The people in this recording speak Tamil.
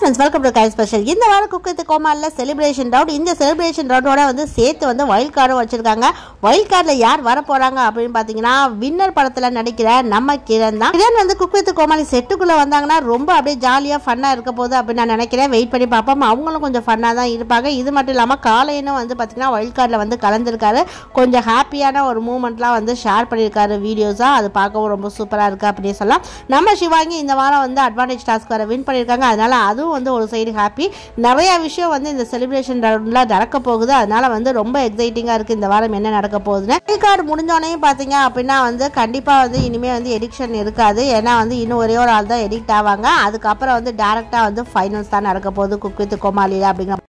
Friends, welcome to guys special. இந்த வாரம் Cook with Comali celebration round. இந்த celebration round ஓட வந்து சேர்த்து வந்து wild card வச்சிருக்காங்க. Wild cardல யார் வர போறாங்க அப்படினு பாத்தீங்கன்னா winner படத்துல நடிக்கிற நம்ம கிரண் தான். கிரண் வந்து Cook with Comali செட்டுக்குள்ள வந்தாங்கன்னா ரொம்ப அப்படியே ஜாலியா ஃபன்னா இருக்க போகுது அப்படி நான் நினைக்கிறேன். வெயிட் பண்ணி பாப்போம். அவங்களும் கொஞ்சம் ஃபன்னா தான் இருப்பாங்க. இது மட்டும் இல்லாம காலையினும் வந்து பாத்தீங்கன்னா wild cardல வந்து கலந்திருக்காரு. கொஞ்சம் ஹாப்பியான ஒரு மூமெண்ட்லாம் வந்து ஷேர் பண்ணிருக்காரு வீடியோஸா. அது பார்க்கவும் ரொம்ப சூப்பரா இருக்கு அப்படியே சொல்லலாம். நம்ம சிவாங்கி இந்த வாரம் வந்து அட்வான்டேஜ் டாஸ்க் வர வின் பண்ணிருக்காங்க. அதனால அது வந்து ஒரு சைடு ஹாப்பி நிறைய விஷயம் வந்து இந்த செலிப்ரேஷன் ரவுண்ட்ல நடக்க போகுது. அதனால வந்து ரொம்ப எக்ஸைட்டிங்கா இருக்கு இந்த வாரம் என்ன நடக்க போகுதுன்னு. வில் கார்டு முடிஞ்சோனே பாத்தீங்க அப்படின்னா வந்து கண்டிப்பா வந்து இனிமே வந்து எடிக்ஷன் இருக்காது. ஏன்னா வந்து இன்னும் ஒரே ஒரு ஆள் தான் எடிக்ட் ஆவாங்க. அதுக்கப்புறம் வந்து டைரக்டா வந்து ஃபைனல்ஸ் தான் நடக்க போகுது Cook with Comali அப்படிங்கிற